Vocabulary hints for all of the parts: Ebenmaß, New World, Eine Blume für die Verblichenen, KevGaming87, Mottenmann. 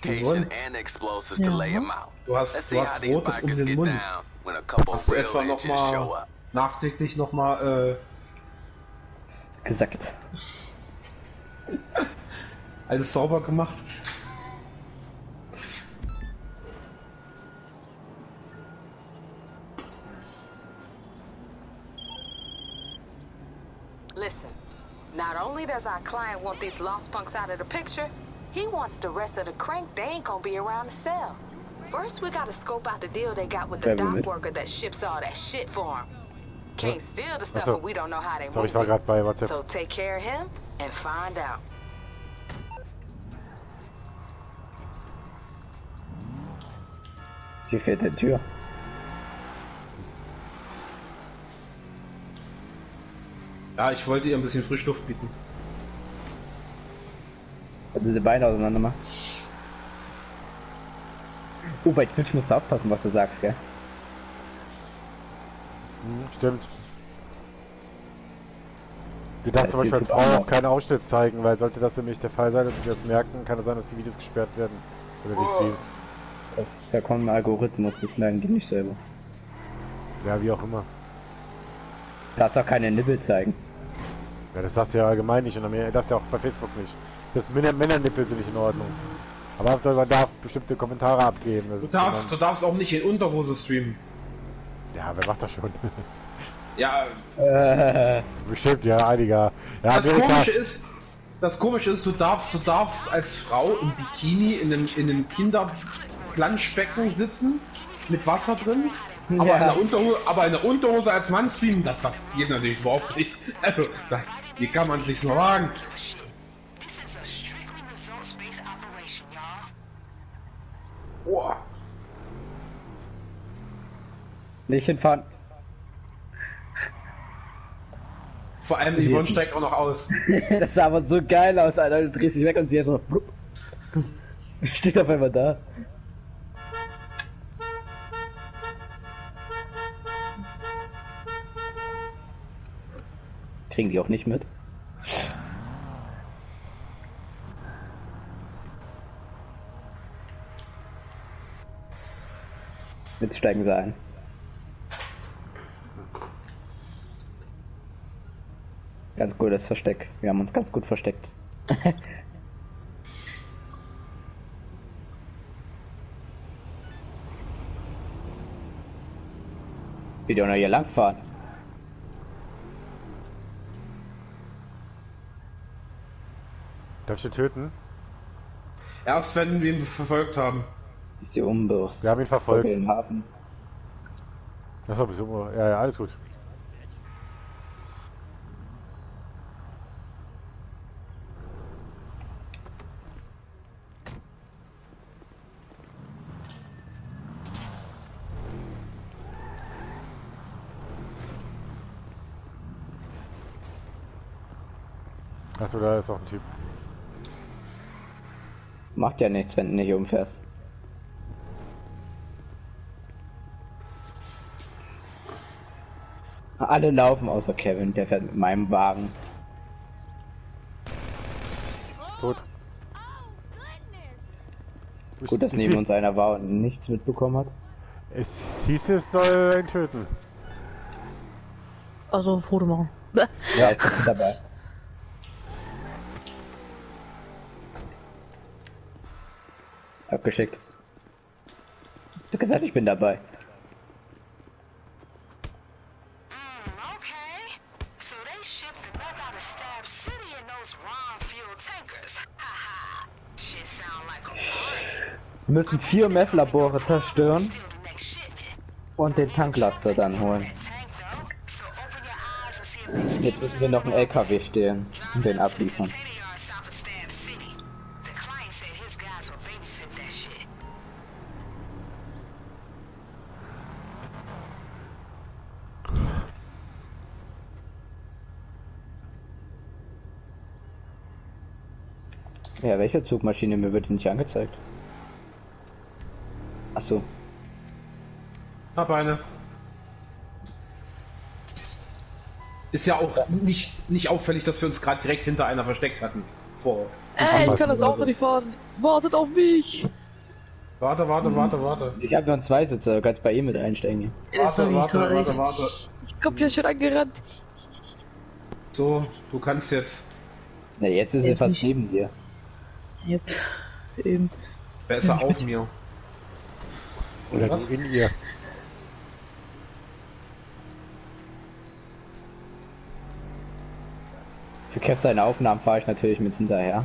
gewonnen. Ja. Du hast Rotes um den Mund. Hast du etwa nochmal nachträglich nochmal gesagt? Alles sauber gemacht. Listen, not only does our client want these lost punks out of the picture, he wants the rest of the crank. They ain't gonna be around to sell. First, we gotta scope out the deal they got with the dock worker that ships all that shit for him. Can't steal the stuff, but we don't know how they move it. So take care of him and find out. Hier fehlt eine Tür. Ja, ich wollte ihr ein bisschen Frischluft bieten. Wenn sie die Beine auseinander machen. Oh, bei Twitch musst du aufpassen, was du sagst, gell? Hm, stimmt. Du darfst zum Beispiel als Frau auch keinen Ausschnitt zeigen, weil sollte das nämlich der Fall sein, dass sie das merken, kann es sein, dass die Videos gesperrt werden. Oder die Streams. Das, da kommt ein Algorithmus, das merken die nicht selber. Ja, wie auch immer. Du darfst doch keine Nippel zeigen. Ja, das darfst du ja allgemein nicht und dann darfst du ja auch bei Facebook nicht. Das Männernippel sind nicht in Ordnung. Aber man darf bestimmte Kommentare abgeben. Du darfst auch nicht in Unterhose streamen. Ja, wer macht das schon? Ja. Bestimmt, ja, einiger. Ja, das Komische ist, du darfst als Frau im Bikini in einem Kinderplanschbecken sitzen, mit Wasser drin. Aber, ja. in der Unterhose als Mann streamen, das geht natürlich überhaupt nicht. Also, hier kann man sich's nur wagen. Boah. Nicht hinfahren. Vor allem, Yvonne steigt auch noch aus. Das sah aber so geil aus, Alter. Du drehst dich weg und sie ist so... Steht auf einmal da. Kriegen die auch nicht mit. Jetzt steigen sie ein. Ganz cool, das Versteck. Wir haben uns ganz gut versteckt. Wieder noch hier langfahren. Darf ich sie töten? Erst wenn wir ihn verfolgt haben. Ist die Unbewusst. Wir haben ihn verfolgt. Okay, im Hafen. Achso, bis Unbewusst. Ja, alles gut. Achso, da ist auch ein Typ. Macht ja nichts, wenn du nicht umfährst. Alle laufen außer Kevin, der fährt mit meinem Wagen. Tot. Gut, dass neben uns einer war und nichts mitbekommen hat. Es hieß, es soll ihn töten. Also ein Foto machen. Ja, ich bin dabei. Abgeschickt. Ich hab gesagt, ich bin dabei. Wir müssen 4 Meth-Labore zerstören und den Tanklaster dann holen. Jetzt müssen wir noch einen LKW stehlen und den abliefern. Ja, welche Zugmaschine? Mir wird die nicht angezeigt. Achso. Hab eine. Ist ja auch nicht auffällig, dass wir uns gerade direkt hinter einer versteckt hatten. Vor Ey, ich kann das Auto nicht fahren. Wartet auf mich. Warte. Ich habe noch einen Zweisitzer, du kannst bei ihm mit einsteigen. Warte. Ich komm ja schon angerannt. So, du kannst jetzt. Na, jetzt ist er fast neben dir. Jetzt. Eben. Besser auf mir. Oder du in ihr. Für Kev seine Aufnahmen fahre ich natürlich mit hinterher.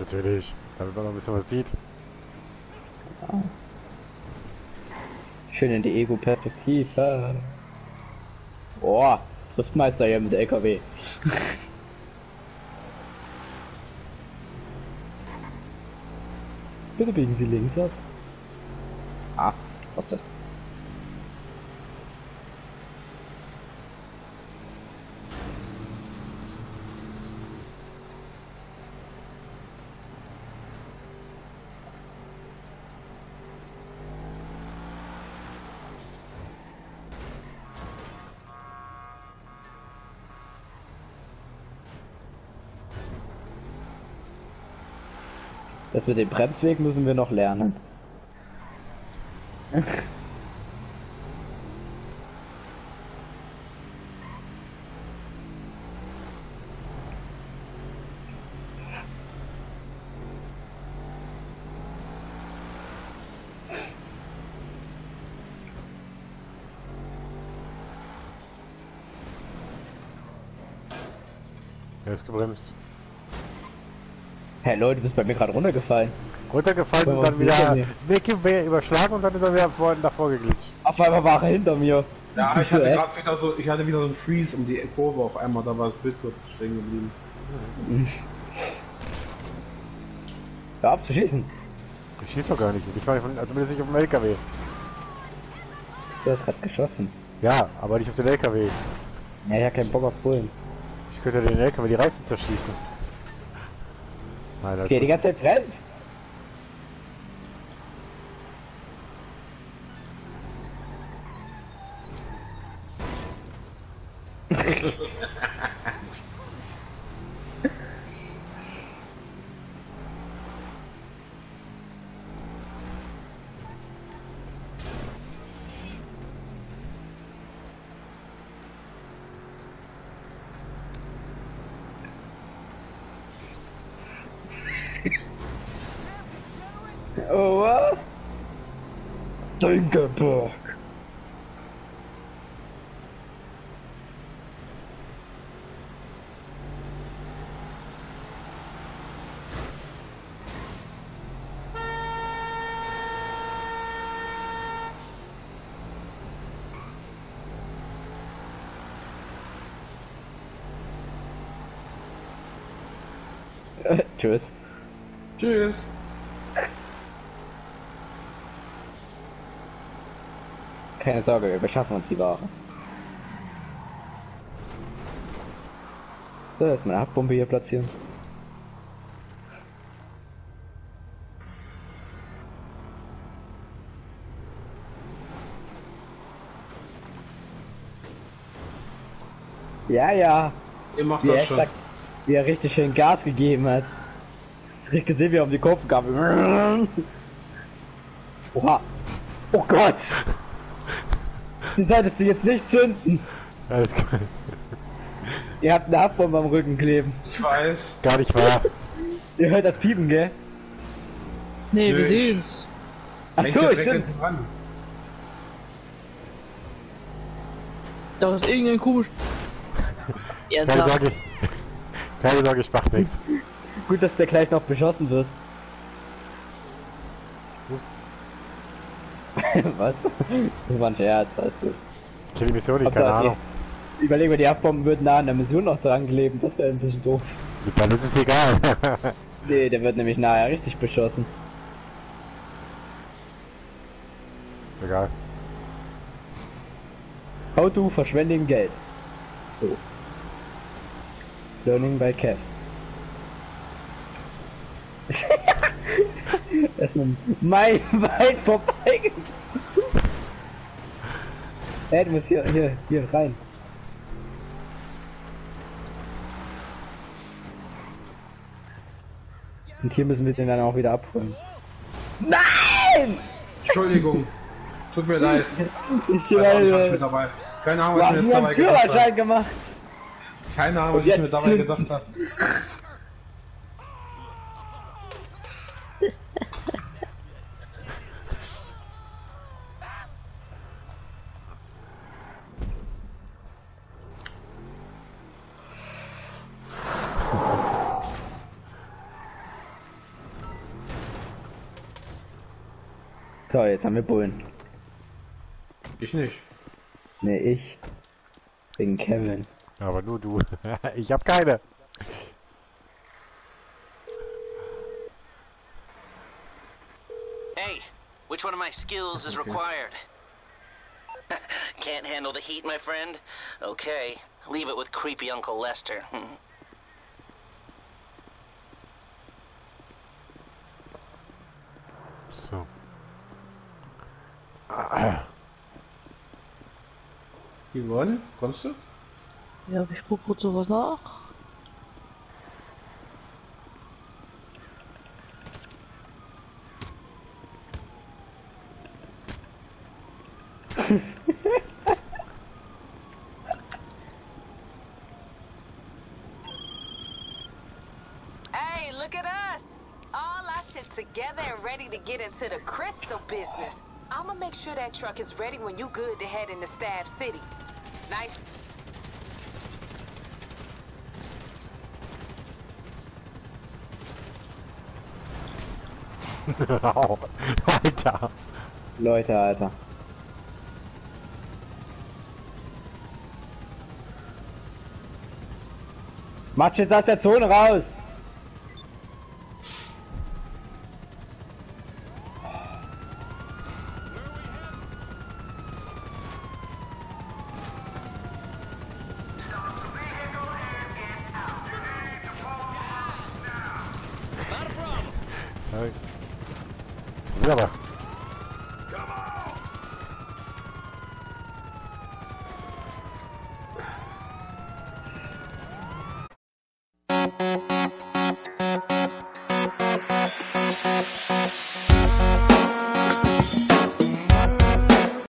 Natürlich, damit man noch ein bisschen was sieht. Ja. Schön in die Ego-Perspektive. Boah, Driftmeister hier mit der LKW. Bitte biegen Sie links ab. Ah, was ist das? Das mit dem Bremsweg müssen wir noch lernen. Er ist gebremst. Hey Leute, du bist bei mir gerade runtergefallen. Und dann wieder überschlagen und dann ist er wieder davor geglitscht. Auf einmal war er hinter mir. Ja, ich hatte gerade wieder so, einen Freeze um die Kurve auf einmal, da war das Bild kurz stehen geblieben. Da ab zu schießen. Ich schieß doch gar nicht. Ich war nicht nicht auf dem LKW. Du hast gerade geschossen. Ja, aber nicht auf den LKW. Ja, ich hab keinen Bock auf Bullen. Ich könnte den LKW die Reifen zerschießen. Nein, okay, die ganze Zeit brennt. Oh, was? Dünkeberg! Tschüss. Tschüss. Keine Sorge, wir beschaffen uns die Ware. So, jetzt meine Hackbombe hier platzieren. Ja. Ihr macht das schon. Wie er richtig schön Gas gegeben hat. Jetzt richtig gesehen, wie er um die Kurve gab. Oha. Oh Gott. Die solltest du jetzt nicht zünden. Alles geil. Ihr habt eine Haftbombe am Rücken kleben. Ich weiß. Gar nicht wahr. Ihr hört das Piepen, gell? Nee, wir sehen's. Ach so, ich bin dran. Da ist irgendein komisch... Keine Sorge. Keine Sorge, ich mach nichts. Gut, dass der gleich noch beschossen wird. Ups. Was? Das war ein Scherz, weißt du. Ich kenne die Mission nicht, keine Ahnung. Überlegen wir, die Haftbomben würden nah an der Mission noch dran kleben, das wäre ein bisschen doof. Dann ist es egal. Nee, der wird nämlich nachher richtig beschossen. Egal. How to verschwenden Geld. So. Learning by Kev. Erstmal weit vorbei. Hey, du musst hier rein. Und hier müssen wir den dann auch wieder abholen. Nein! Entschuldigung. Tut mir leid. Ich war mit dabei. Keine Ahnung, was ich mir dabei gedacht habe. Keine Ahnung, was ich mir dabei gedacht habe. So, jetzt haben wir Bullen. Ich nicht. Nee, ich. Wegen Kevin. Aber nur du. Ich hab keine. Hey, which one of my skills is required? Can't handle the heat, my friend? Okay, leave it with creepy Uncle Lester. So. Yvonne, kommst du? Ja, ich guck kurz sowas nach. Hey, look at us! All our shit together and ready to get into the crystal business. I'ma make sure that truck is ready when you good to head into Stab City. Nice. Alter. Leute, Alter. Matsch jetzt aus der Zone raus! Hey. Rubber.